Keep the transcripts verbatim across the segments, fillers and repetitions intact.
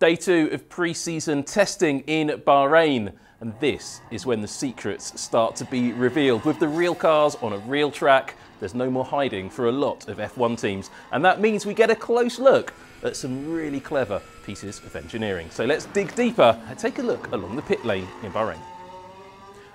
Day two of pre-season testing in Bahrain, and this is when the secrets start to be revealed. With the real cars on a real track, there's no more hiding for a lot of F one teams, and that means we get a close look at some really clever pieces of engineering. So let's dig deeper and take a look along the pit lane in Bahrain.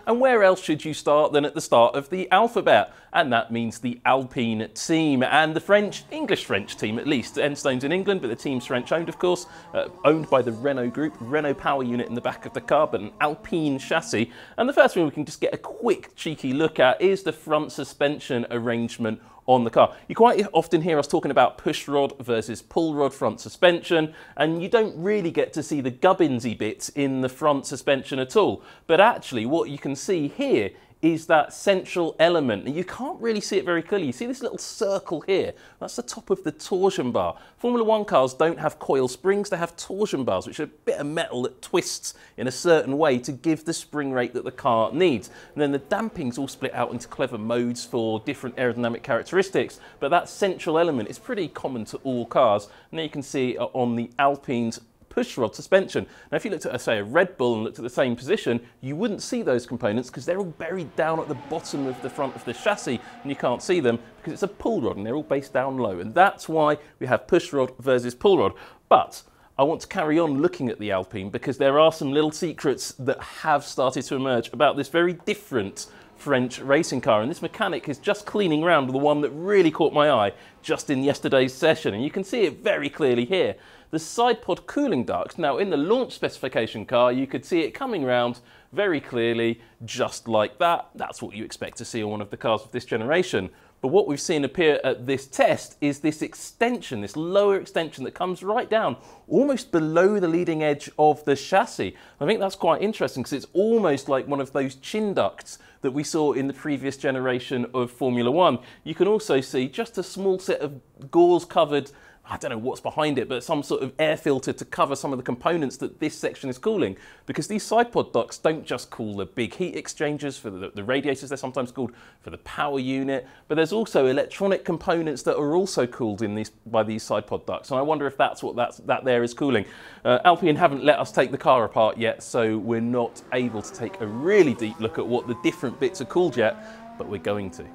And where else should you start than at the start of the alphabet? And that means the Alpine team and the French, English-French team at least. Enstone's in England, but the team's French-owned, of course, uh, owned by the Renault group, Renault power unit in the back of the car, but an Alpine chassis. And the first thing we can just get a quick, cheeky look at is the front suspension arrangement on the car. You quite often hear us talking about push rod versus pull rod front suspension, and you don't really get to see the gubbinsy bits in the front suspension at all. But actually what you can see here is that central element. And you can't really see it very clearly. You see this little circle here? That's the top of the torsion bar. Formula one cars don't have coil springs, they have torsion bars, which are a bit of metal that twists in a certain way to give the spring rate that the car needs. And then the damping's all split out into clever modes for different aerodynamic characteristics, but that central element is pretty common to all cars. And there you can see on the Alpine's push rod suspension. Now if you looked at, say, a Red Bull and looked at the same position, you wouldn't see those components because they're all buried down at the bottom of the front of the chassis and you can't see them because it's a pull rod and they're all based down low. And that's why we have push rod versus pull rod. But I want to carry on looking at the Alpine because there are some little secrets that have started to emerge about this very different French racing car, and this mechanic is just cleaning around the one that really caught my eye just in yesterday's session, and you can see it very clearly here. The side pod cooling duct, now in the launch specification car you could see it coming round very clearly just like that. That's what you expect to see on one of the cars of this generation. But what we've seen appear at this test is this extension, this lower extension that comes right down, almost below the leading edge of the chassis. I think that's quite interesting because it's almost like one of those chin ducts that we saw in the previous generation of Formula one. You can also see just a small set of gauze covered, I don't know what's behind it, but some sort of air filter to cover some of the components that this section is cooling, because these side pod ducts don't just cool the big heat exchangers for the, the radiators, they're sometimes called for the power unit, but there's also electronic components that are also cooled in these by these side pod ducts, and I wonder if that's what that's, that there is cooling. Uh, Alpine haven't let us take the car apart yet, so we're not able to take a really deep look at what the different bits are cooled yet, but we're going to.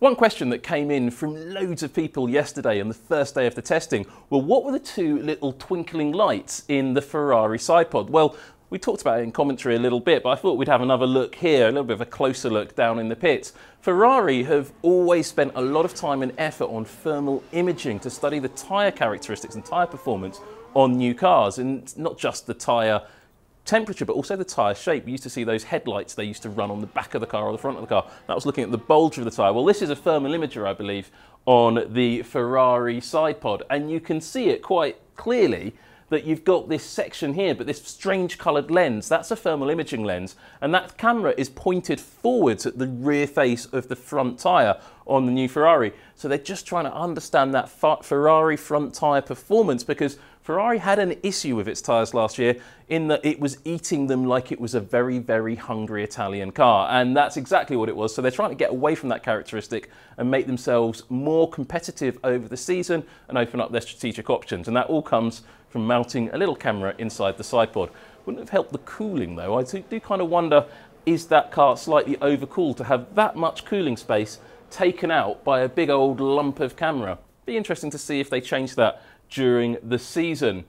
One question that came in from loads of people yesterday on the first day of the testing, well, what were the two little twinkling lights in the Ferrari side pod? Well, we talked about it in commentary a little bit, but I thought we'd have another look here, a little bit of a closer look down in the pits. Ferrari have always spent a lot of time and effort on thermal imaging to study the tyre characteristics and tyre performance on new cars, and not just the tyre temperature, but also the tyre shape. We used to see those headlights they used to run on the back of the car or the front of the car. That was looking at the bulge of the tyre. Well, this is a thermal imager, I believe, on the Ferrari side pod, and you can see it quite clearly that you've got this section here, but this strange coloured lens, that's a thermal imaging lens, and that camera is pointed forwards at the rear face of the front tyre on the new Ferrari. So they're just trying to understand that Ferrari front tyre performance, because Ferrari had an issue with its tyres last year in that it was eating them like it was a very, very hungry Italian car. And that's exactly what it was. So they're trying to get away from that characteristic and make themselves more competitive over the season and open up their strategic options. And that all comes from mounting a little camera inside the side pod. Wouldn't have helped the cooling though. I do, do kind of wonder, is that car slightly overcooled to have that much cooling space taken out by a big old lump of camera? Be interesting to see if they change that during the season.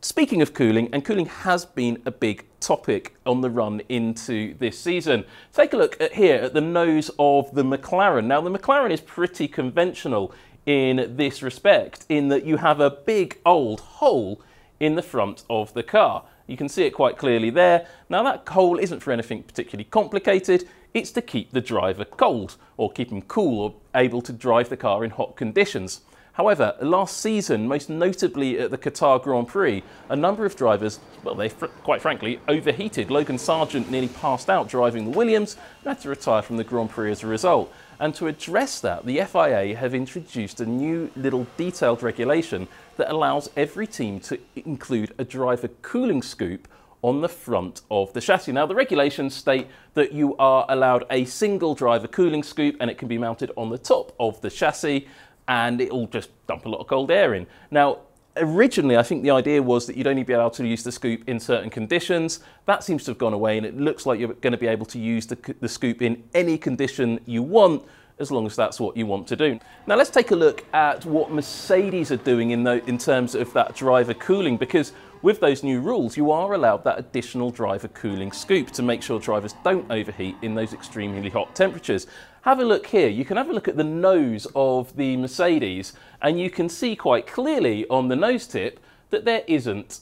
Speaking of cooling, and cooling has been a big topic on the run into this season. Take a look at here at the nose of the McLaren. Now the McLaren is pretty conventional in this respect, in that you have a big old hole in the front of the car. You can see it quite clearly there. Now that hole isn't for anything particularly complicated. It's to keep the driver cold, or keep him cool or able to drive the car in hot conditions. However, last season, most notably at the Qatar Grand Prix, a number of drivers, well, they fr quite frankly overheated. Logan Sargeant nearly passed out driving the Williams and had to retire from the Grand Prix as a result. And to address that, the F I A have introduced a new little detailed regulation that allows every team to include a driver cooling scoop on the front of the chassis. Now the regulations state that you are allowed a single driver cooling scoop and it can be mounted on the top of the chassis, and it'll just dump a lot of cold air in. Now, Originally, I think the idea was that you'd only be able to use the scoop in certain conditions. That seems to have gone away, and it looks like you're going to be able to use the, the scoop in any condition you want, as long as that's what you want to do. Now let's take a look at what Mercedes are doing in, the, in terms of that driver cooling, because with those new rules, you are allowed that additional driver cooling scoop to make sure drivers don't overheat in those extremely hot temperatures. Have a look here. You can have a look at the nose of the Mercedes, and you can see quite clearly on the nose tip that there isn't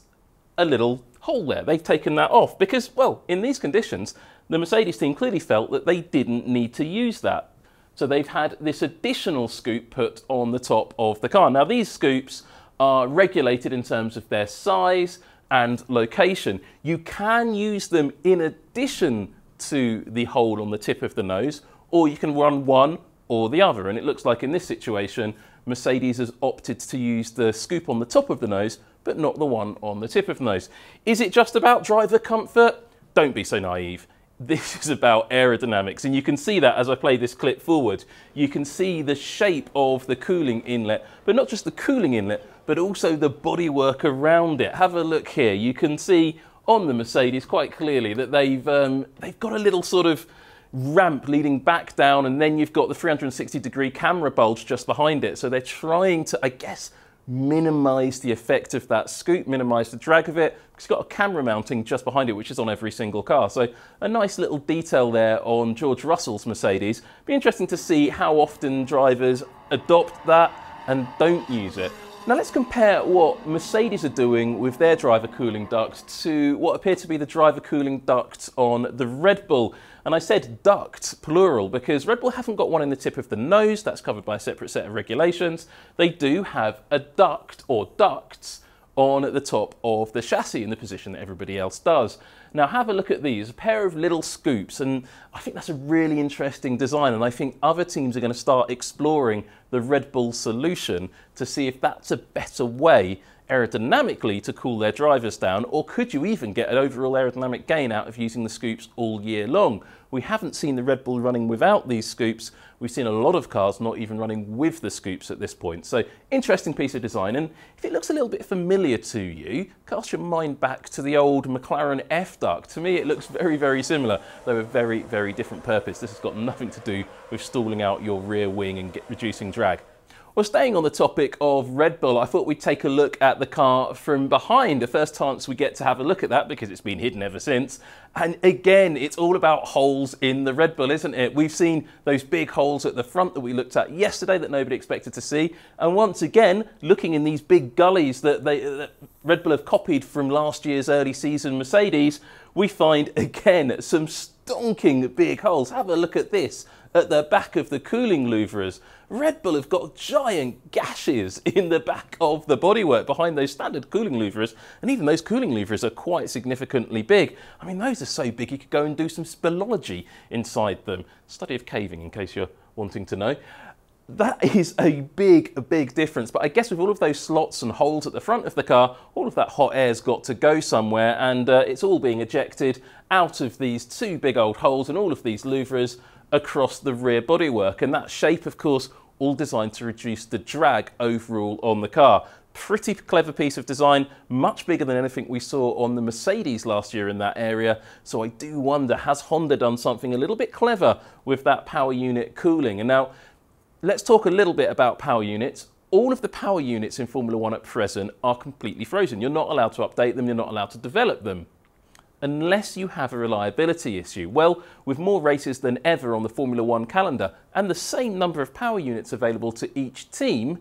a little hole there. They've taken that off because, well, in these conditions, the Mercedes team clearly felt that they didn't need to use that. So they've had this additional scoop put on the top of the car. Now these scoops are regulated in terms of their size and location. You can use them in addition to the hole on the tip of the nose, or you can run one or the other. And it looks like in this situation, Mercedes has opted to use the scoop on the top of the nose, but not the one on the tip of the nose. Is it just about driver comfort? Don't be so naive. This is about aerodynamics, and you can see that as I play this clip forward. You can see the shape of the cooling inlet, but not just the cooling inlet, but also the bodywork around it. Have a look here. You can see on the Mercedes quite clearly that they've, um, they've got a little sort of ramp leading back down, and then you've got the three hundred sixty degree camera bulge just behind it. So they're trying to, I guess, minimize the effect of that scoop, minimize the drag of it. It's got a camera mounting just behind it, which is on every single car. So a nice little detail there on George Russell's Mercedes. Be interesting to see how often drivers adopt that and don't use it. Now let's compare what Mercedes are doing with their driver cooling ducts to what appear to be the driver cooling ducts on the Red Bull. And I said duct, plural, because Red Bull haven't got one in the tip of the nose. That's covered by a separate set of regulations. They do have a duct or ducts on at the top of the chassis in the position that everybody else does. Now have a look at these, a pair of little scoops, and I think that's a really interesting design, and I think other teams are going to start exploring the Red Bull solution to see if that's a better way aerodynamically to cool their drivers down, or could you even get an overall aerodynamic gain out of using the scoops all year long? We haven't seen the Red Bull running without these scoops. We've seen a lot of cars not even running with the scoops at this point. So interesting piece of design. And if it looks a little bit familiar to you, cast your mind back to the old McLaren F duck. To me, it looks very, very similar, though a very, very different purpose. This has got nothing to do with stalling out your rear wing and get, reducing drag. Well, staying on the topic of Red Bull, I thought we'd take a look at the car from behind. The first chance we get to have a look at that, because it's been hidden ever since. And again, it's all about holes in the Red Bull, isn't it? We've seen those big holes at the front that we looked at yesterday that nobody expected to see. And once again, looking in these big gullies that, they, that Red Bull have copied from last year's early season Mercedes, we find again some stonking big holes. Have a look at this. At the back of the cooling louvres, Red Bull have got giant gashes in the back of the bodywork behind those standard cooling louvres, and even those cooling louvres are quite significantly big. I mean, those are so big you could go and do some speleology inside them. Study of caving, in case you're wanting to know. That is a big, a big difference, but I guess with all of those slots and holes at the front of the car, all of that hot air's got to go somewhere, and uh, it's all being ejected out of these two big old holes and all of these louvres across the rear bodywork, and that shape, of course, all designed to reduce the drag overall on the car. Pretty clever piece of design, much bigger than anything we saw on the Mercedes last year in that area. So I do wonder, has Honda done something a little bit clever with that power unit cooling? And now let's talk a little bit about power units. All of the power units in Formula One at present are completely frozen. You're not allowed to update them, you're not allowed to develop them, unless you have a reliability issue. Well, with more races than ever on the Formula One calendar and the same number of power units available to each team,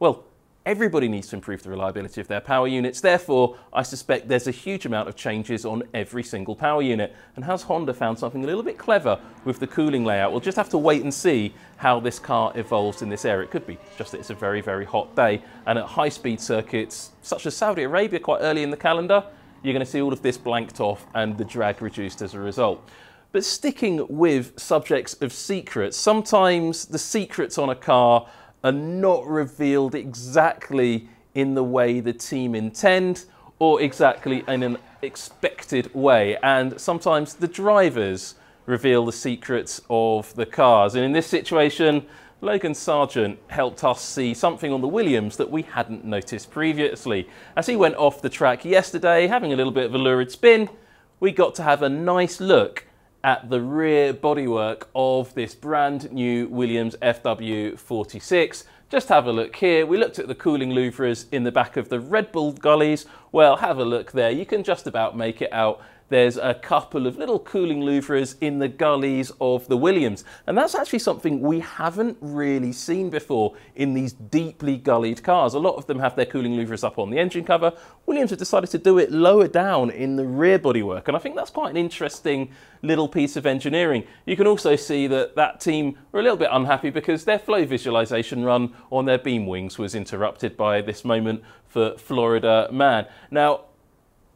well, everybody needs to improve the reliability of their power units. Therefore, I suspect there's a huge amount of changes on every single power unit. And has Honda found something a little bit clever with the cooling layout? We'll just have to wait and see how this car evolves in this area. It could be just that it's a very, very hot day. And at high-speed circuits, such as Saudi Arabia quite early in the calendar, you're going to see all of this blanked off and the drag reduced as a result. But sticking with subjects of secrets, sometimes the secrets on a car are not revealed exactly in the way the team intend or exactly in an expected way. And sometimes the drivers reveal the secrets of the cars. And in this situation, Logan Sargeant helped us see something on the Williams that we hadn't noticed previously. As he went off the track yesterday, having a little bit of a lurid spin, we got to have a nice look at the rear bodywork of this brand new Williams F W forty-six. Just have a look here. We looked at the cooling louvres in the back of the Red Bull gullies. Well, have a look there. You can just about make it out. There's a couple of little cooling louvres in the gullies of the Williams. And that's actually something we haven't really seen before in these deeply gullied cars. A lot of them have their cooling louvres up on the engine cover. Williams have decided to do it lower down in the rear bodywork. And I think that's quite an interesting little piece of engineering. You can also see that that team were a little bit unhappy because their flow visualization run on their beam wings was interrupted by this moment for Florida Man. Now,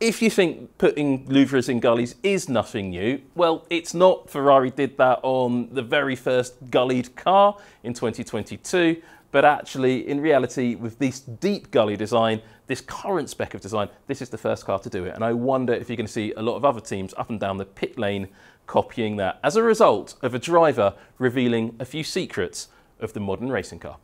if you think putting louvres in gullies is nothing new, well, it's not. Ferrari did that on the very first gullied car in twenty twenty-two, but actually, in reality, with this deep gully design, this current spec of design, this is the first car to do it. And I wonder if you're going to see a lot of other teams up and down the pit lane copying that as a result of a driver revealing a few secrets of the modern racing car.